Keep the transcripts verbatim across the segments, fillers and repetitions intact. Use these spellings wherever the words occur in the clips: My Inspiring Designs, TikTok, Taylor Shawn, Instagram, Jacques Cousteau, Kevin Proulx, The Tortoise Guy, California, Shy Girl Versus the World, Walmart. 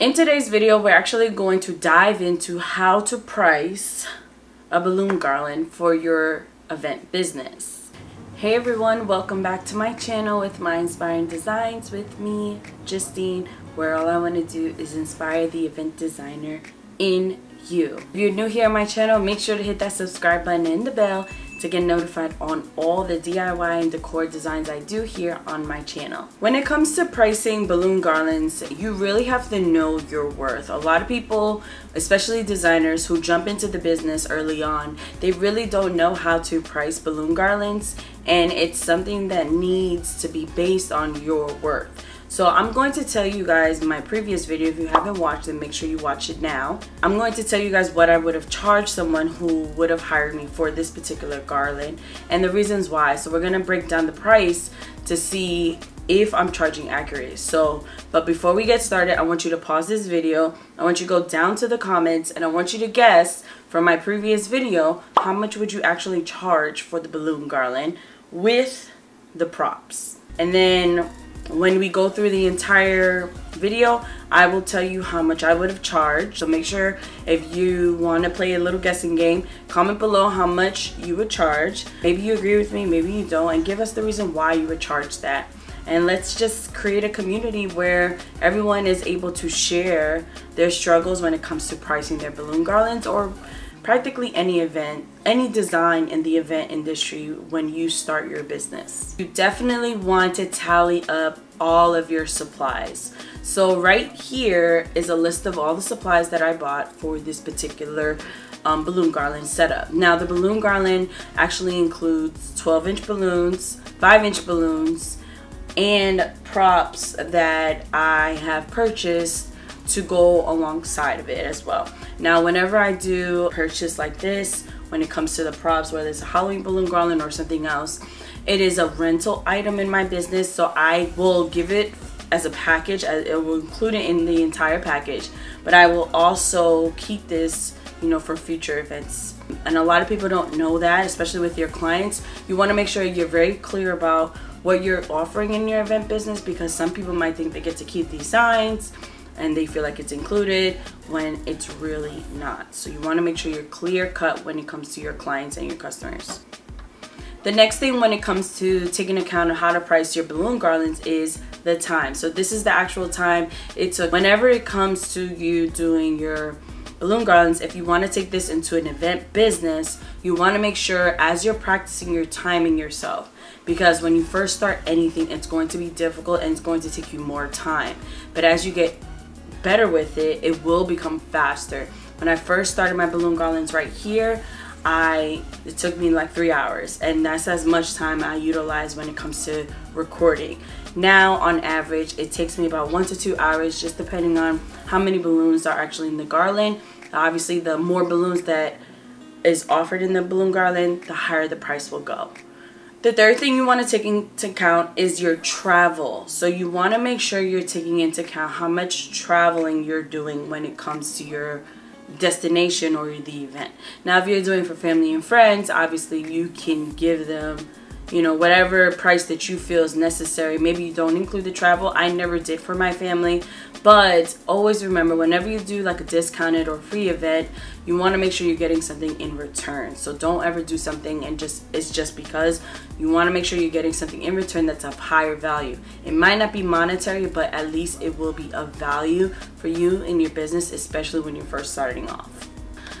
In today's video, we're actually going to dive into how to price a balloon garland for your event business. Hey everyone, welcome back to my channel with My Inspiring Designs with me, Justine, where all I want to do is inspire the event designer in you. If you're new here on my channel, make sure to hit that subscribe button and the bell to get notified on all the D I Y and decor designs I do here on my channel. When it comes to pricing balloon garlands, you really have to know your worth. A lot of people, especially designers who jump into the business early on, they really don't know how to price balloon garlands, and it's something that needs to be based on your worth. So I'm going to tell you guys my previous video. If you haven't watched it, make sure you watch it now. I'm going to tell you guys what I would have charged someone who would have hired me for this particular garland and the reasons why. So we're going to break down the price to see if I'm charging accurate. So, but before we get started, I want you to pause this video. I want you to go down to the comments and I want you to guess from my previous video, how much would you actually charge for the balloon garland with the props? And then when we go through the entire video, I will tell you how much I would have charged. So make sure, if you want to play a little guessing game, comment below how much you would charge. Maybe you agree with me, maybe you don't, and give us the reason why you would charge that. And let's just create a community where everyone is able to share their struggles when it comes to pricing their balloon garlands or practically any event, any design in the event industry when you start your business. You definitely want to tally up all of your supplies. So right here is a list of all the supplies that I bought for this particular um, balloon garland setup. Now the balloon garland actually includes twelve inch balloons, five inch balloons, and props that I have purchased to go alongside of it as well. Now whenever I do purchase like this, when it comes to the props, whether it's a Halloween balloon garland or something else, it is a rental item in my business, so I will give it as a package. It will include it in the entire package, but I will also keep this, you know, for future events. And a lot of people don't know that, especially with your clients. You want to make sure you're very clear about what you're offering in your event business, because some people might think they get to keep these signs and they feel like it's included when it's really not. So you want to make sure you're clear cut when it comes to your clients and your customers. The next thing when it comes to taking account of how to price your balloon garlands is the time. So this is the actual time it took whenever it comes to you doing your balloon garlands. If you want to take this into an event business, you want to make sure as you're practicing, you're timing yourself, because when you first start anything, it's going to be difficult and it's going to take you more time. But as you get better with it, it will become faster. When I first started my balloon garlands right here, I it took me like three hours, and that's as much time I utilize when it comes to recording. Now on average it takes me about one to two hours, just depending on how many balloons are actually in the garland. Obviously the more balloons that is offered in the balloon garland, the higher the price will go. The third thing you want to take into account is your travel. So you want to make sure you're taking into account how much traveling you're doing when it comes to your destination or the event. Now if you're doing for family and friends, obviously you can give them, you know, whatever price that you feel is necessary. Maybe you don't include the travel. I never did for my family, but always remember whenever you do like a discounted or free event, you want to make sure you're getting something in return. So don't ever do something and just it's just because. You want to make sure you're getting something in return that's of higher value. It might not be monetary, but at least it will be of value for you in your business, especially when you're first starting off.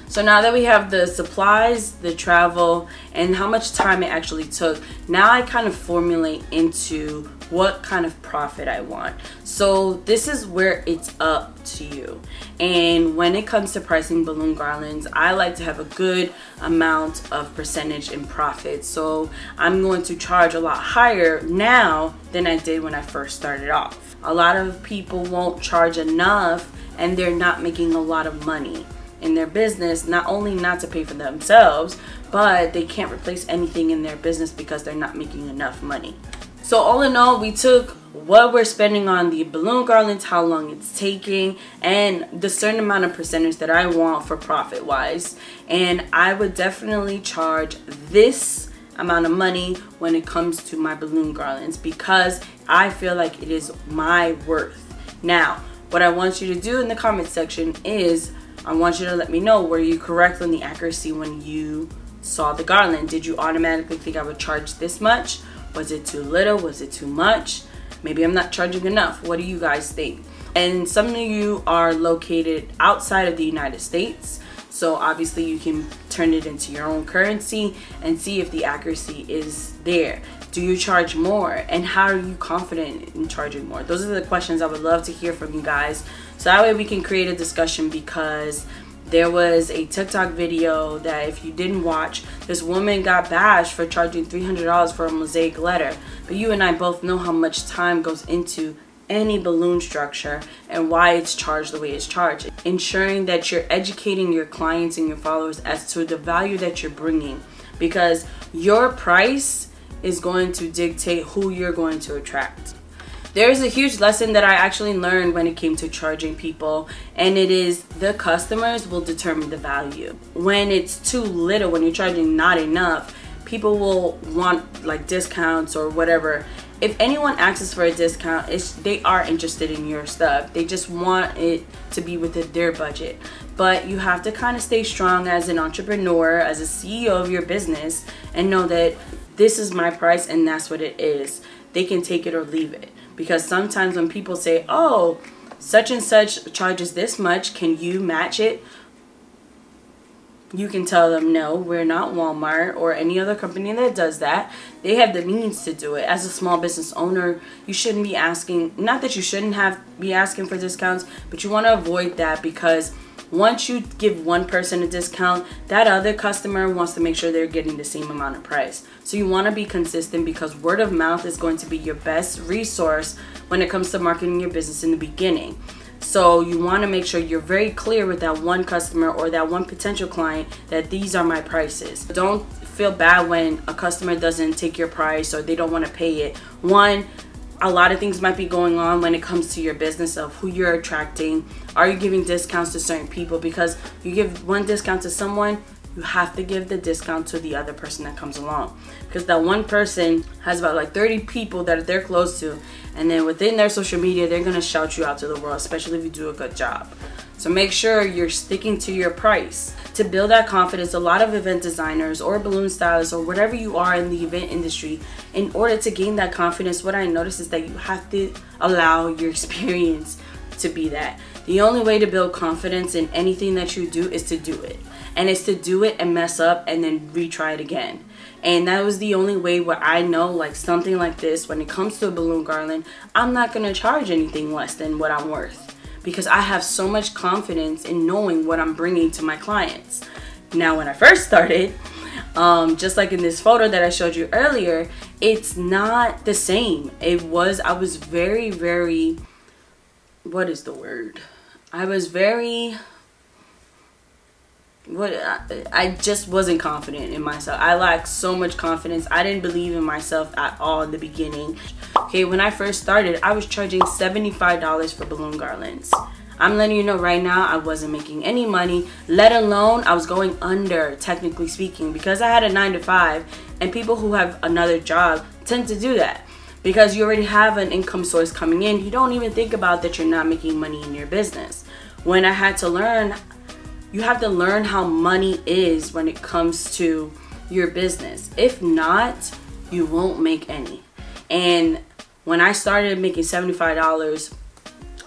So now that we have the supplies, the travel, and how much time it actually took, now I kind of formulate into what kind of profit I want. So this is where it's up to you. And when it comes to pricing balloon garlands, I like to have a good amount of percentage in profit. So I'm going to charge a lot higher now than I did when I first started off. A lot of people won't charge enough and they're not making a lot of money in their business, not only not to pay for themselves, but they can't replace anything in their business because they're not making enough money. So all in all, we took what we're spending on the balloon garlands, how long it's taking, and the certain amount of percentage that I want for profit wise, and I would definitely charge this amount of money when it comes to my balloon garlands because I feel like it is my worth. Now What I want you to do in the comment section is I want you to let me know, were you correct on the accuracy when you saw the garland? Did you automatically think I would charge this much? Was it too little? Was it too much? Maybe I'm not charging enough. What do you guys think? And some of you are located outside of the United States, so obviously you can turn it into your own currency and see if the accuracy is there. Do you charge more? And how are you confident in charging more? Those are the questions I would love to hear from you guys, so that way we can create a discussion. Because there was a TikTok video that, if you didn't watch, this woman got bashed for charging three hundred dollars for a mosaic letter. But you and I both know how much time goes into any balloon structure and why it's charged the way it's charged. Ensuring that you're educating your clients and your followers as to the value that you're bringing, because your price is going to dictate who you're going to attract. There is a huge lesson that I actually learned when it came to charging people, and it is the customers will determine the value. When it's too little, when you're charging not enough, people will want like discounts or whatever. If anyone asks for a discount, it's, they are interested in your stuff. They just want it to be within their budget. But you have to kind of stay strong as an entrepreneur, as a C E O of your business, and know that this is my price and that's what it is. They can take it or leave it. Because sometimes when people say, oh, such and such charges this much, can you match it? You can tell them, no, we're not Walmart or any other company that does that. They have the means to do it. As a small business owner, you shouldn't be asking, not that you shouldn't have be asking for discounts, but you want to avoid that, because once you give one person a discount, that other customer wants to make sure they're getting the same amount of price. So you want to be consistent, because word of mouth is going to be your best resource when it comes to marketing your business in the beginning. So you want to make sure you're very clear with that one customer or that one potential client that these are my prices. Don't feel bad when a customer doesn't take your price or they don't want to pay it. One, a lot of things might be going on when it comes to your business of who you're attracting. Are you giving discounts to certain people? Because you give one discount to someone, you have to give the discount to the other person that comes along, because that one person has about like thirty people that they're close to, and then within their social media they're gonna shout you out to the world, especially if you do a good job. So make sure you're sticking to your price. To build that confidence, a lot of event designers or balloon stylists or whatever you are in the event industry, in order to gain that confidence, what I noticed is that you have to allow your experience to be that. The only way to build confidence in anything that you do is to do it. And it's to do it and mess up and then retry it again. And that was the only way where I know, like something like this, when it comes to a balloon garland, I'm not going to charge anything less than what I'm worth, because I have so much confidence in knowing what I'm bringing to my clients. Now, when I first started, um, just like in this photo that I showed you earlier, it's not the same. It was, I was very, very... what is the word? I was very, what, I, I just wasn't confident in myself. I lacked so much confidence. I didn't believe in myself at all in the beginning. Okay, when I first started, I was charging seventy-five dollars for balloon garlands. I'm letting you know right now, I wasn't making any money, let alone I was going under, technically speaking, because I had a nine to five, and people who have another job tend to do that. Because you already have an income source coming in, you don't even think about that you're not making money in your business. When I had to learn, you have to learn how money is when it comes to your business. If not, you won't make any. And when I started making seventy-five dollars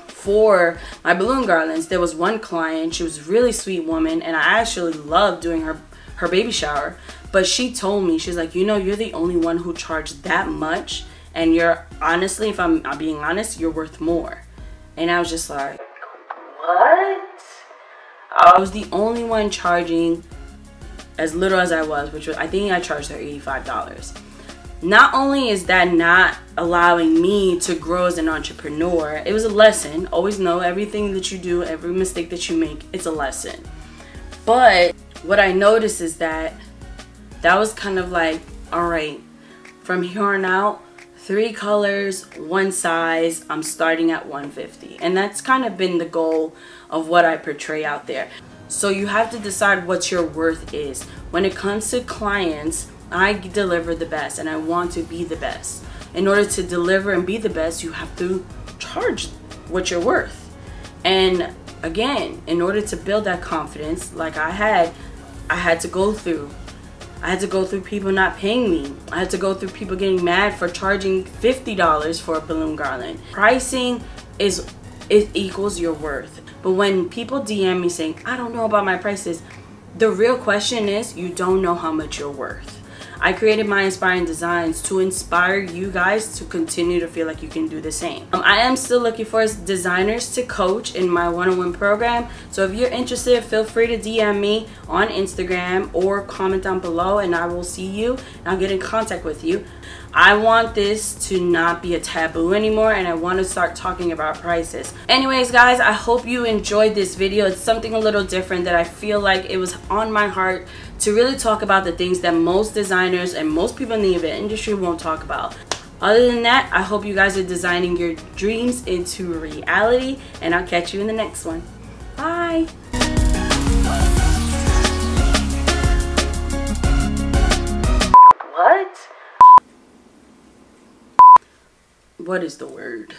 for my balloon garlands, there was one client, she was a really sweet woman, and I actually loved doing her, her baby shower. But she told me, she's like, you know, you're the only one who charged that much. And you're, honestly, if I'm being honest, you're worth more. And I was just like, what? I was the only one charging as little as I was, which was, I think I charged her eighty-five dollars. Not only is that not allowing me to grow as an entrepreneur, it was a lesson. Always know everything that you do, every mistake that you make, it's a lesson. But what I noticed is that that was kind of like, all right, from here on out, three colors, one size, I'm starting at one fifty. And that's kind of been the goal of what I portray out there. So you have to decide what your worth is. When it comes to clients, I deliver the best and I want to be the best. In order to deliver and be the best, you have to charge what you're worth. And again, in order to build that confidence, like I had, I had to go through. I had to go through people not paying me. I had to go through people getting mad for charging fifty dollars for a balloon garland. Pricing is, it equals your worth. But when people D M me saying, I don't know about my prices, the real question is, you don't know how much you're worth. I created My Inspiring Designs to inspire you guys to continue to feel like you can do the same. Um, I am still looking for designers to coach in my one-on-one program. So if you're interested, feel free to D M me on Instagram or comment down below and I will see you and I'll get in contact with you. I want this to not be a taboo anymore and I want to start talking about prices. Anyways guys, I hope you enjoyed this video. It's something a little different that I feel like it was on my heart to really talk about the things that most designers and most people in the event industry won't talk about. Other than that, I hope you guys are designing your dreams into reality and I'll catch you in the next one. Bye! What is the word?